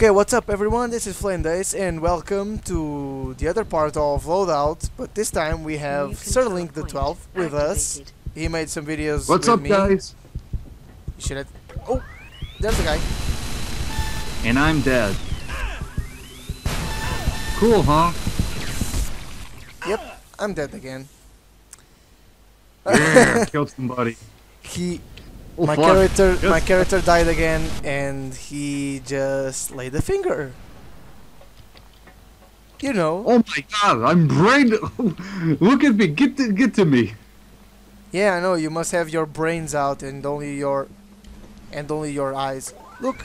Okay, what's up everyone, this is Flamed Ace and welcome to the other part of Loadout, but this time we have Sir Link the 12 with us. He made some videos with me. What's up guys? You should have... Oh! There's the guy. And I'm dead. Cool, huh? Yep, I'm dead again. Yeah, killed somebody. My character died again, and he just laid a finger. You know. Oh my god! I'm brain. Look at me! Get to me! Yeah, I know. You must have your brains out and only your eyes. Look.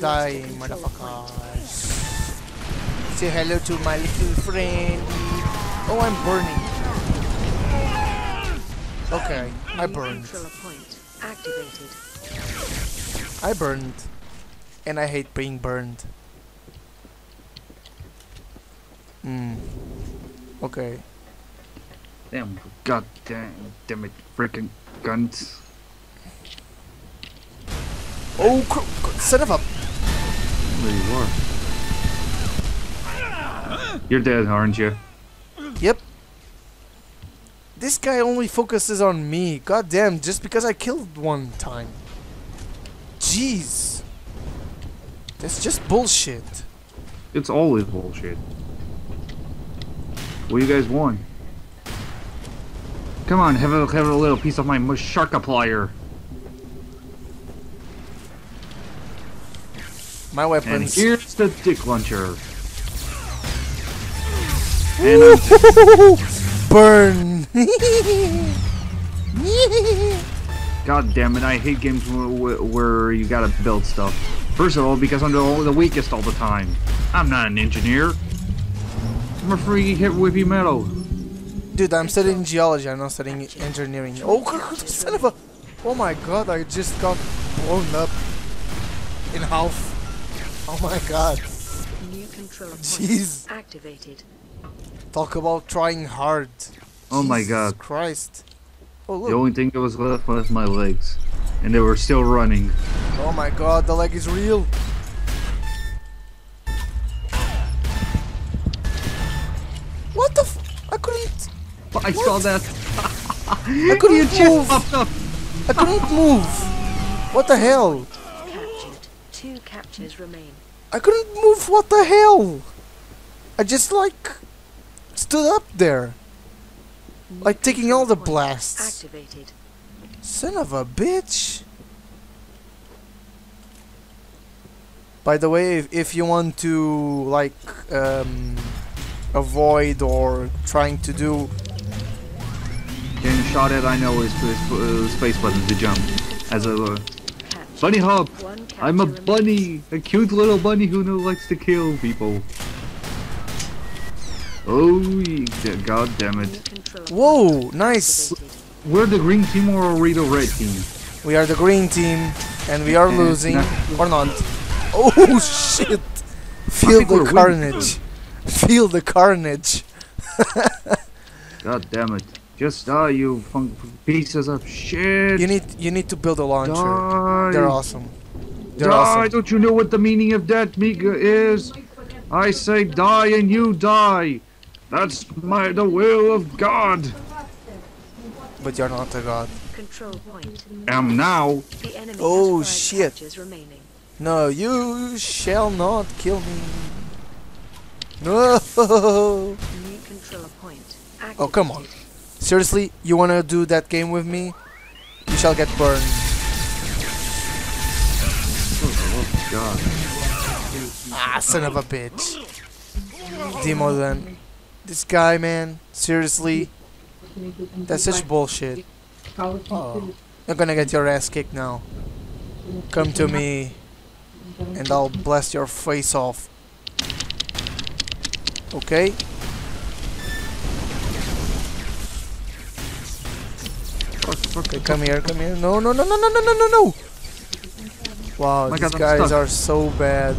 Die, motherfucker! Say hello to my little friend. Oh, I'm burning. Okay, I burned. I burned. And I hate being burned. Okay. Damn, goddamn it, freaking guns. Oh, son of a. There you are. You're dead, aren't you? Yep. This guy only focuses on me. God damn, just because I killed one time. Jeez. That's just bullshit. It's always bullshit. What do you guys want? Come on, have a little piece of my Sharkaplier. My weapons. And here's the dick launcher. Burn! God damn it! I hate games where you gotta build stuff. First of all, because I'm the weakest all the time. I'm not an engineer. I'm a freaky hit whippy metal. Dude, I'm studying geology. I'm not studying engineering. Oh, son of a! Oh my god! I just got blown up in half. Oh my god! New controller point activated. Talk about trying hard. Oh Jesus my god. Christ. Oh, look. The only thing that was left was my legs. And they were still running. Oh my god, the leg is real. What the f? I couldn't. But I saw that. I couldn't move. I couldn't move. What the hell? Captured. Two captures remain. I couldn't move. What the hell? I just like. Stood up there, like taking all the blasts. Activated. Son of a bitch. By the way, if you want to like avoid or trying to do getting shot at, I know is space button to jump as a bunny hop. I'm a bunny, a cute little bunny who likes to kill people. Oh, god damn it. Whoa, nice. We're the green team or are we the red team? We are the green team and we are losing or not. Oh shit. Feel the carnage. Feel the carnage. God damn it. Just die, you pieces of shit. You need to build a launcher. Die. They're awesome. They're awesome. Don't you know what the meaning of that Mika is? I say die and you die. That's the will of God. But you're not a god. Control point. Am now. The enemy oh shit. No, you shall not kill me. No. New control point. Oh, come on. Seriously, you want to do that game with me? You shall get burned. Oh god. Ah, son of a bitch. Demo then. This guy, man, seriously, that's such bullshit. Oh, you're gonna get your ass kicked now. Come to me, and I'll blast your face off. Okay? Okay, come here, come here. No, no, no, no, no, no, no, no, no! Wow, these guys are so bad.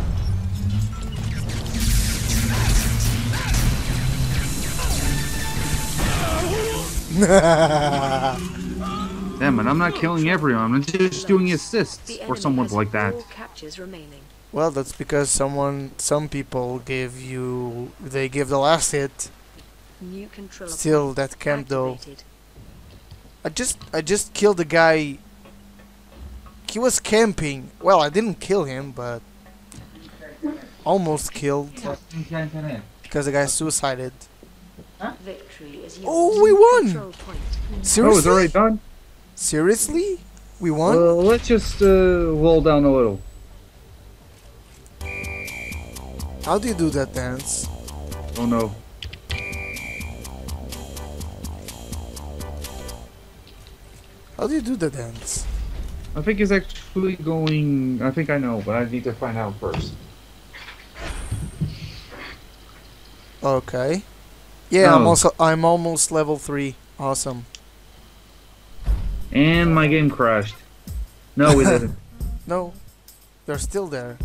them, and I'm not killing everyone. I'm just doing assists for someone like that. Well, that's because some people give you, they give the last hit. Still, that camp though. I just killed the guy. He was camping. Well, I didn't kill him, but almost killed because the guy suicided. Huh? Oh, we won! Seriously? Oh, it's already done? Seriously? We won? Well, let's just roll down a little. How do you do that dance? Oh no. How do you do the dance? I think it's actually going... I think I know, but I need to find out first. Okay. Yeah, oh. I'm almost level 3. Awesome. And my game crashed. No, it didn't. No. They're still there.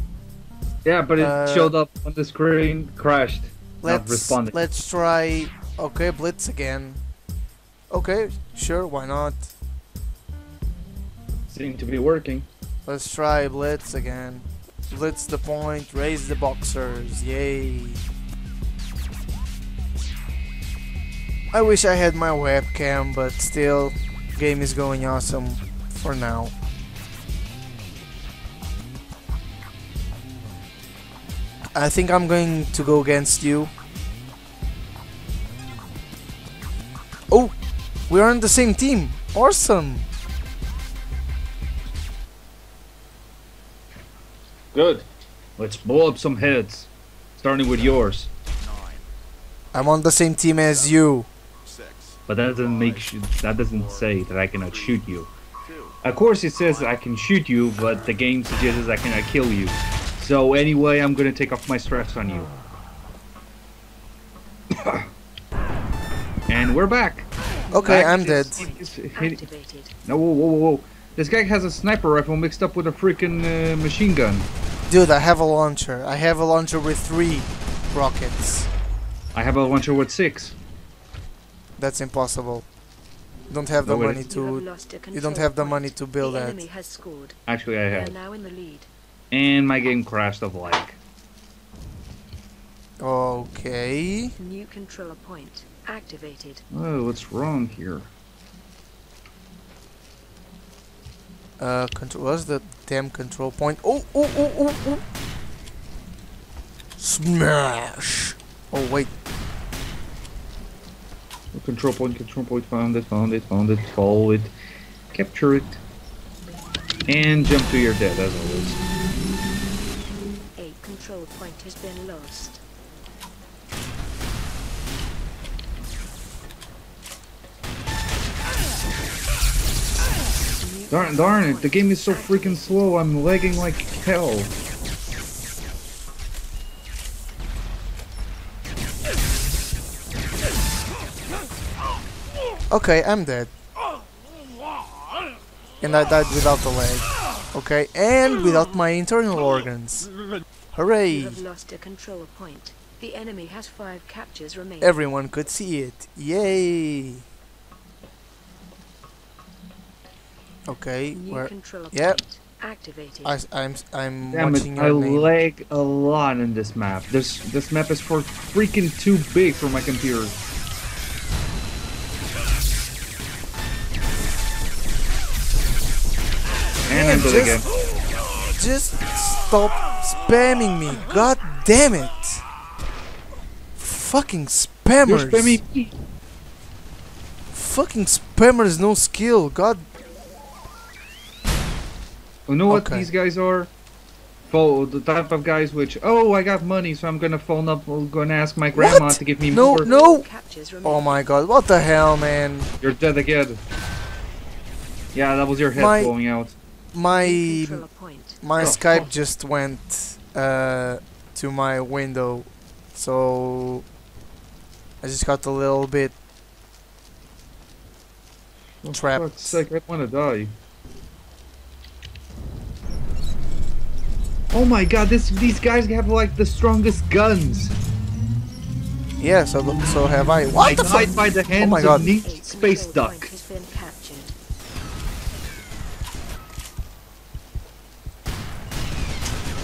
Yeah, but it showed up on the screen, crashed. Let's try... Okay, Blitz again. Okay, sure, why not? Seems to be working. Let's try Blitz again. Blitz the point, raise the boxers, yay. I wish I had my webcam, but still, game is going awesome for now. I think I'm going to go against you. Oh, we're on the same team. Awesome. Good. Let's blow up some heads, starting with yours. I'm on the same team as you. But that doesn't say that I cannot shoot you. Of course it says I can shoot you, but the game suggests I cannot kill you. So anyway, I'm gonna take off my stress on you. And we're back. Okay, I'm dead. No, whoa, whoa, whoa. This guy has a sniper rifle mixed up with a freaking machine gun. Dude, I have a launcher. I have a launcher with 3 rockets. I have a launcher with 6. That's impossible. You don't have the money to. You don't have the money to build that. Actually, I have. And my game crashed of like. Okay. New controller point activated. Oh, what's wrong here? Control. What's the damn control point? Oh, oh, oh, oh, oh! Smash! Oh wait. Control point, found it, follow it, capture it, and jump to your death as always. A control point has been lost. Darn it, the game is so freaking slow, I'm lagging like hell. Okay, I'm dead. And I died without the leg. Okay, and without my internal organs. Hooray! You have lost a control point. The enemy has 5 captures remaining. Everyone could see it. Yay! Okay, where? Yep. Activated. I'm watching your name. I lag a lot in this map. This map is for freaking too big for my computer. And I'm dead again. Just stop spamming me. God damn it. Fucking spammers. You're spamming me. Fucking spammers, no skill. God. You know what these guys are? The type of guys which, oh, I got money, so I'm gonna phone up, I'm gonna ask my grandma to give me more. No, no! Oh my god, what the hell, man? You're dead again. Yeah, that was your head blowing out. My Skype just went to my window, so I just got a little bit trapped. For fuck's sake, I wanna die. Oh my god, these guys have like the strongest guns. Yeah, so have I. What the fuck? I died by the hands of Neat Space Duck.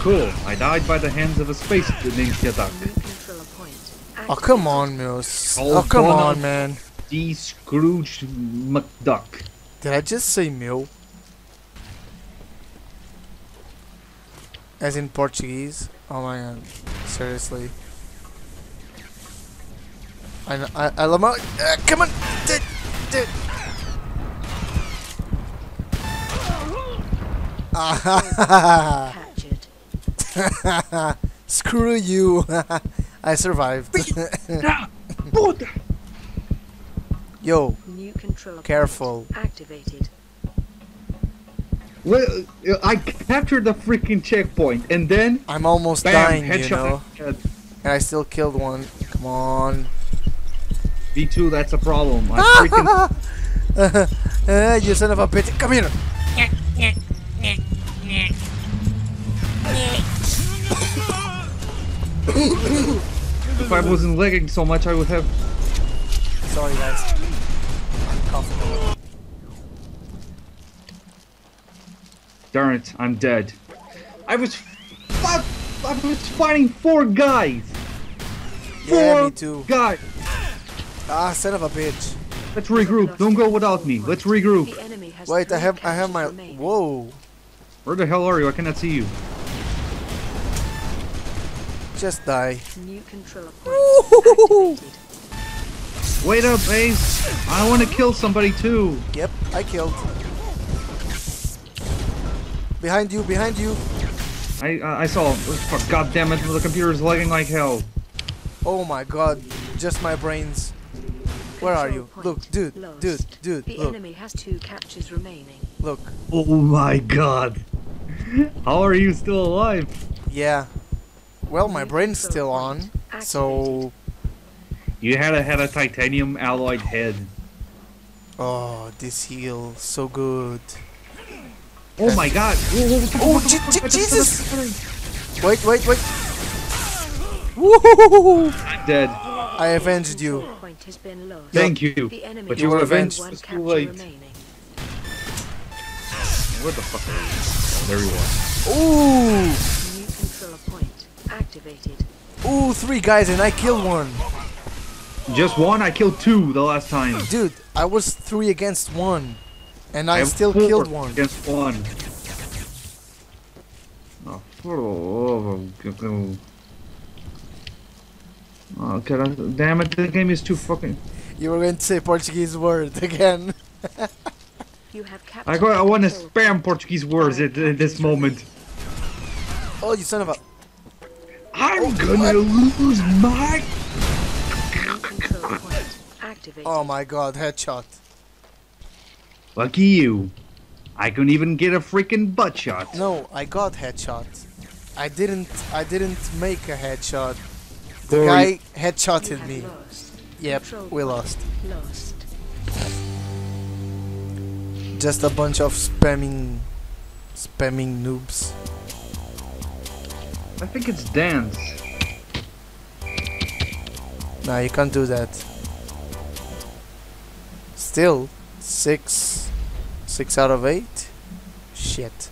Cool, I died by the hands of a space named Yadak. Oh, come on, Mills. Oh, come on, man. D. Scrooge McDuck. Did I just say Mil? As in Portuguese? Oh my god. Seriously. I love my... come on! Dude. Screw you! I survived. Yo, new control careful. Activated. Well, I captured the freaking checkpoint, and then I'm almost dying, you know. And I still killed one. Come on. B2, that's a problem. I freaking. You son of a bitch! Come here. If I wasn't lagging so much, I would have. Sorry, guys. I'm comfortable. Darn it! I'm dead. I was fighting four guys. Yeah, me too. Guys. Ah, son of a bitch. Let's regroup. Don't go without me. Let's regroup. Wait, I have my. Whoa. Where the hell are you? I cannot see you. Just die. New control point. Wait up, Ace. I want to kill somebody too. Yep, I killed. Behind you, behind you. I saw. Oh, god damn it! The computer is lagging like hell. Oh my god! Just my brains. Where are you? Look, dude, lost. Dude. The enemy has 2 captures remaining. Look. Oh my god. How are you still alive? Yeah. Well, my brain's still on, so... You had a titanium alloyed head. Oh, this heal, so good. Oh my god! Oh, Jesus! Wait. Woohoo! I'm dead. I avenged you. Thank you, but you were avenged. It's too late. Where the fuck are you? There you are. Ooh! Activated. Ooh, 3 guys and I killed one. Just one? I killed 2 the last time. Dude, I was 3 against 1. And I still killed 1. Against 1. Oh, damn it, the game is too fucking... You were going to say Portuguese word again. I want to spam Portuguese words at this moment. Oh, you son of a... I'm gonna lose my. Oh my god, headshot. Lucky you. I couldn't even get a freaking butt shot. No, I got headshot. I didn't make a headshot. The guy headshotted me. Yep, we lost. Just a bunch of spamming noobs. I think it's dance. Nah, you can't do that. Still, 6 out of 8. Shit.